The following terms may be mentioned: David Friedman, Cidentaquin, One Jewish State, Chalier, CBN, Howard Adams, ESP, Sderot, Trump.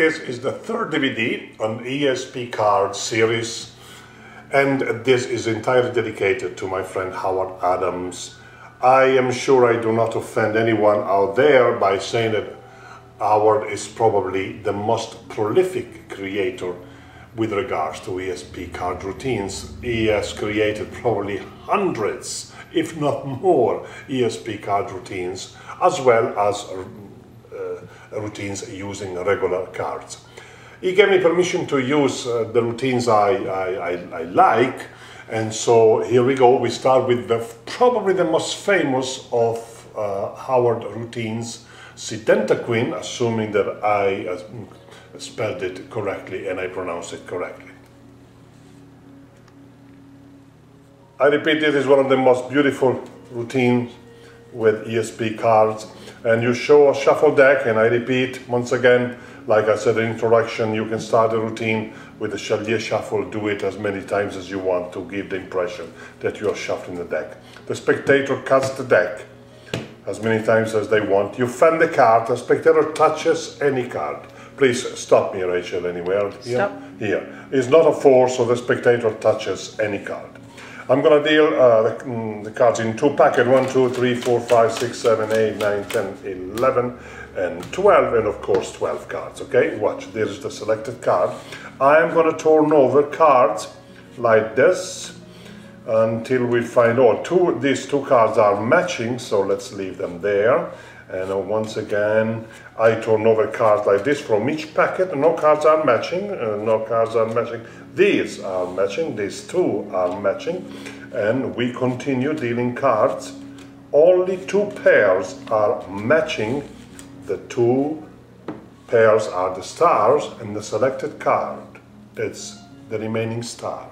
This is the third DVD on ESP card series, and this is entirely dedicated to my friend Howard Adams. I am sure I do not offend anyone out there by saying that Howard is probably the most prolific creator with regards to ESP card routines. He has created probably hundreds, if not more, ESP card routines, as well as routines using regular cards. He gave me permission to use the routines I like, and so here we go. We start with probably the most famous of Howard routines, Cidentaquin, assuming that I spelled it correctly and I pronounced it correctly. I repeat, this is one of the most beautiful routines with ESP cards, and you show a shuffle deck, and I repeat once again, like I said in the introduction, you can start a routine with the Chalier shuffle, do it as many times as you want to give the impression that you are shuffling the deck. The spectator cuts the deck as many times as they want. You fan the card, the spectator touches any card. Please stop me, Rachel, anywhere. Stop. Here. It's not a four, so the spectator touches any card. I'm going to deal the cards in two packets, 1, 2, 3, 4, 5, 6, 7, 8, 9, 10, 11, and 12, and of course 12 cards, okay? Watch, this is the selected card. I am going to turn over cards like this until we find, these two cards are matching, so let's leave them there. And once again, I turn over cards like this from each packet. No cards are matching, no cards are matching. These are matching, these two are matching. And we continue dealing cards. Only two pairs are matching. The two pairs are the stars and the selected card. It's the remaining star.